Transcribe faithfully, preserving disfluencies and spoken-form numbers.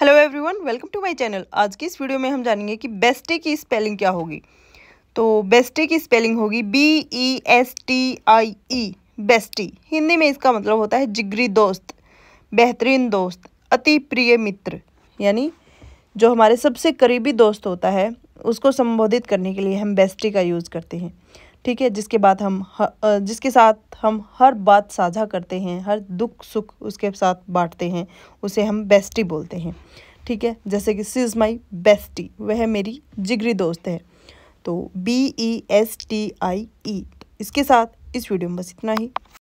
Hello everyone, welcome to my channel. आज की इस वीडियो में हम जानेंगे कि बेस्टे की स्पेलिंग क्या होगी। तो बेस्टे की स्पेलिंग होगी B E S T I E, bestie. Hindi में इसका मतलब होता है जिगरी दोस्त, बेहतरीन दोस्त, अति प्रिय मित्र। यानी जो हमारे सबसे करीबी दोस्त होता है उसको संबोधित करने के लिए हम बेस्टी का यूज़ करते हैं, ठीक है। जिसके बाद हम जिसके साथ हम हर बात साझा करते हैं, हर दुख सुख उसके साथ बांटते हैं, उसे हम बेस्टी बोलते हैं, ठीक है। जैसे कि शी इज़ माई बेस्टी, वह मेरी जिगरी दोस्त है। तो B E S T I E. इसके साथ इस वीडियो में बस इतना ही।